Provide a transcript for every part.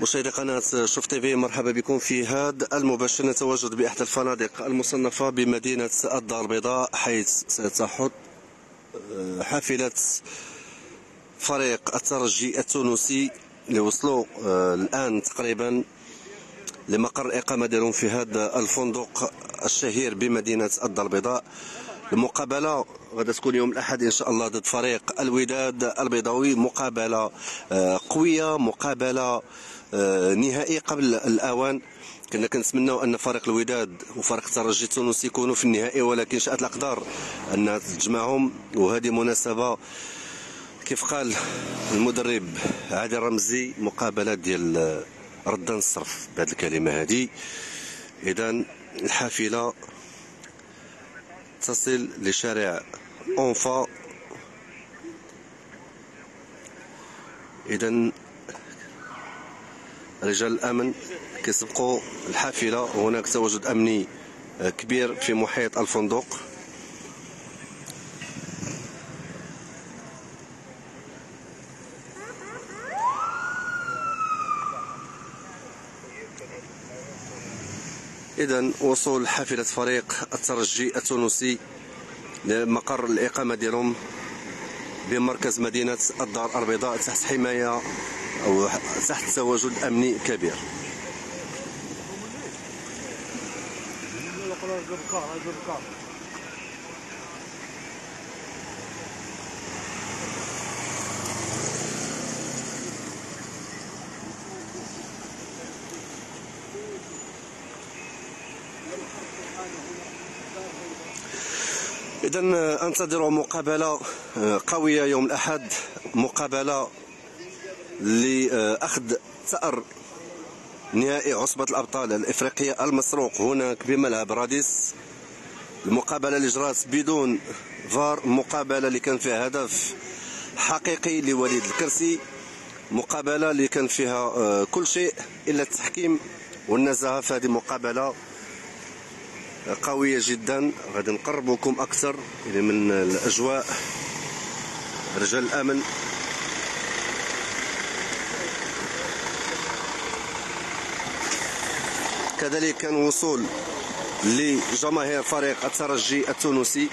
مشاهدي قناة شوف تي في، مرحبا بكم في هذا المباشر. نتواجد بإحدى الفنادق المصنفة بمدينة الدار البيضاء، حيث ستحط حافلة فريق الترجي التونسي اللي وصلوا الآن تقريبا لمقر الإقامة ديالهم في هذا الفندق الشهير بمدينة الدار البيضاء. المقابلة غادي تكون يوم الأحد إن شاء الله ضد فريق الوداد البيضاوي، مقابلة قوية، مقابلة نهائي قبل الأوان. كنا كنتمناو أن فريق الوداد وفريق الترجي التونسي يكونوا في النهائي، ولكن شاءت الأقدار أنها تجمعهم، وهذه مناسبة كيف قال المدرب عادل رمزي مقابلة ديال رد الصرف بهذه الكلمة هذه. إذا الحافلة تصل لشارع أونفا. إذا رجال الأمن كيسبقوا الحافلة، هناك تواجد أمني كبير في محيط الفندق. إذا وصول حافلة فريق الترجي التونسي لمقر الإقامة ديالهم بمركز مدينة الدار البيضاء تحت حماية أو تحت تواجد أمني كبير. إذا أنتظر مقابلة قوية يوم الأحد، مقابلة لأخذ ثأر نهائي عصبة الأبطال الإفريقية المسروق هناك بملعب راديس. المقابلة اللي جرات بدون فار، مقابلة اللي كان فيها هدف حقيقي لوليد الكرسي، مقابلة اللي كان فيها كل شيء إلا التحكيم والنزاهة. فهذه مقابلة قوية جدا، غادي نقربكم أكثر من الأجواء. رجال الأمن كذلك كان وصول لجماهير فريق الترجي التونسي.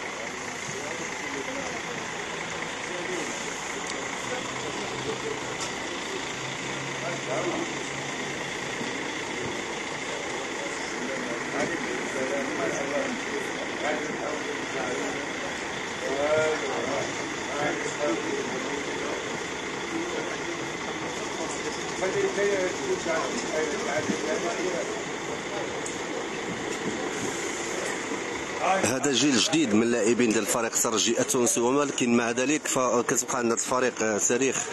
هذا جيل جديد من اللاعبين ديال الفريق الترجي التونسي، ولكن مع ذلك فكتبقى عندنا الفريق تاريخ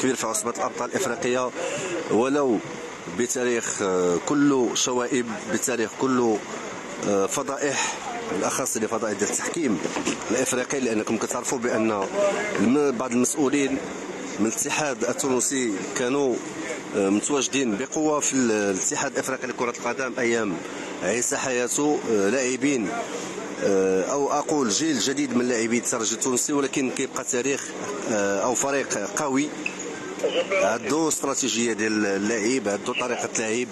كبير في عصبة الأبطال الإفريقية، ولو بتاريخ كله شوائب، بتاريخ كله فضائح، بالاخص اللي فضائح ديال التحكيم الافريقي. لانكم كتعرفوا بان بعض المسؤولين من الاتحاد التونسي كانوا متواجدين بقوه في الاتحاد الافريقي لكره القدم ايام عيسى حياته، لاعبين او اقول جيل جديد من لاعبي الترجي التونسي، ولكن كيبقى تاريخ او فريق قوي عندو استراتيجيه ديال اللعب، عندو طريقه لعب.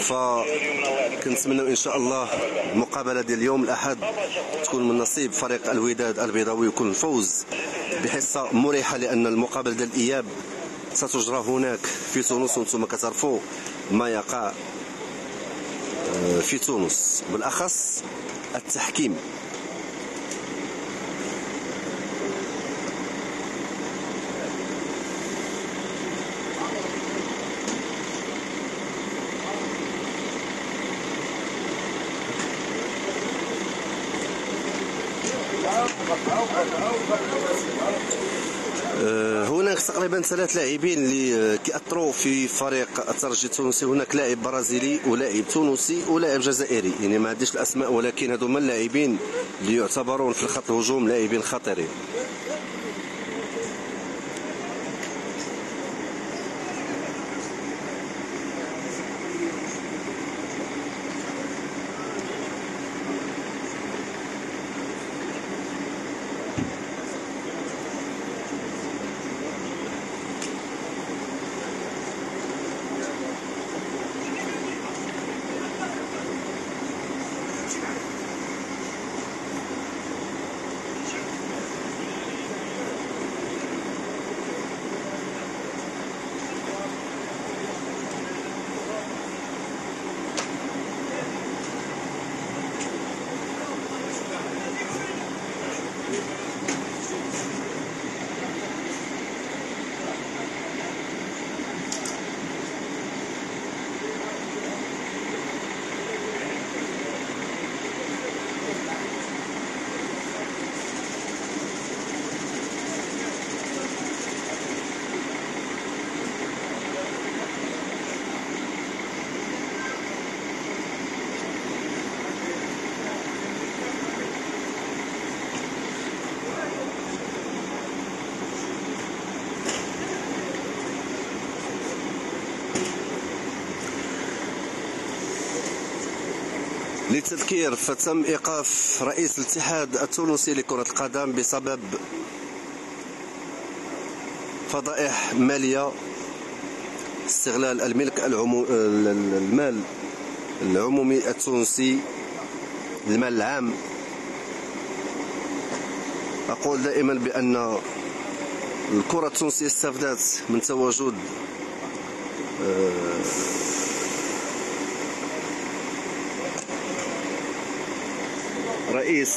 فكنتمناو ان شاء الله المقابله ديال اليوم الاحد تكون من نصيب فريق الوداد البيضاوي، ويكون الفوز بحصه مريحه، لان المقابله ديال الاياب ستجرى هناك في تونس، وانتم كتعرفوا ما يقع في تونس بالاخص التحكيم. هناك تقريبا 3 لاعبين اللي كيأثروا في فريق الترجي التونسي، هناك لاعب برازيلي ولاعب تونسي ولاعب جزائري، يعني ما عنديش الاسماء، ولكن هذوما اللاعبين اللي يعتبرون في الخط الهجوم لاعبين خطيرين. للتذكير فتم إيقاف رئيس الاتحاد التونسي لكرة القدم بسبب فضائح مالية، استغلال الملك المال العمومي التونسي، المال العام. أقول دائما بأن الكرة التونسية استفادت من تواجد رئيس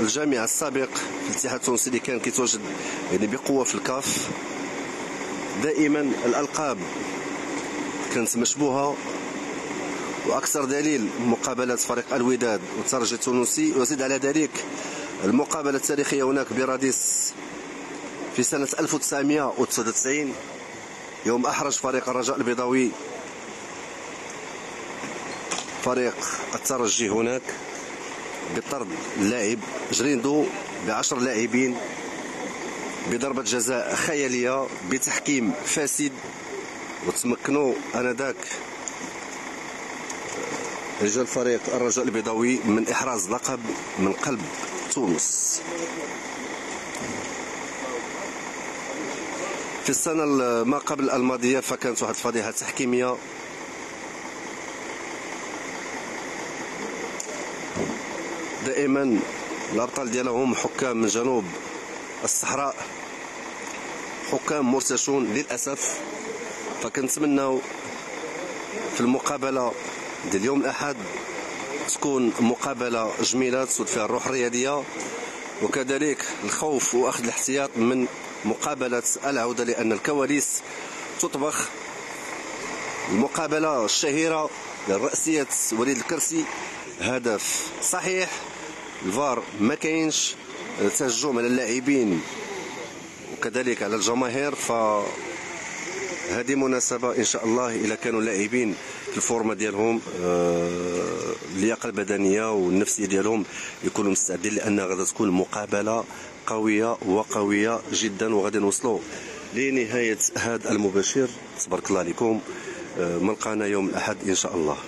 الجامعة السابق في الاتحاد التونسي اللي كان كيتواجد يعني بقوة في الكاف. دائما الألقاب كانت مشبوهة، وأكثر دليل مقابلة فريق الوداد والترجي التونسي، وزيد على ذلك المقابلة التاريخية هناك براديس في سنة 1999 يوم أحرج فريق الرجاء البيضاوي فريق الترجي هناك بطرد اللاعب جريندو ب10 لاعبين بضربة جزاء خيالية بتحكيم فاسد، وتمكنوا آنذاك رجال فريق الرجاء البيضاوي من إحراز لقب من قلب تونس. في السنة ما قبل الماضية فكانت واحد الفضيحة تحكيمية دائما، الأبطال ديالهم حكام من جنوب الصحراء، حكام مرتشون للأسف. فكنتمناو في المقابلة ديال يوم الأحد تكون مقابلة جميلة تسود فيها الروح الرياضية، وكذلك الخوف وأخذ الاحتياط من مقابلة العودة، لأن الكواليس تطبخ. المقابلة الشهيرة للرأسية وليد الكرسي، هدف صحيح، الفار ما كاينش، تهجم على اللاعبين وكذلك على الجماهير. فهذه مناسبة إن شاء الله إلا كانوا اللاعبين في الفورمة ديالهم، اللياقة البدنية والنفسية ديالهم يكونوا مستعدين، لأن غادي تكون مقابلة قوية وقوية جدا، وغادي نوصلوا لنهاية هذا المباشر تبارك الله عليكم. ملقانا يوم الأحد إن شاء الله.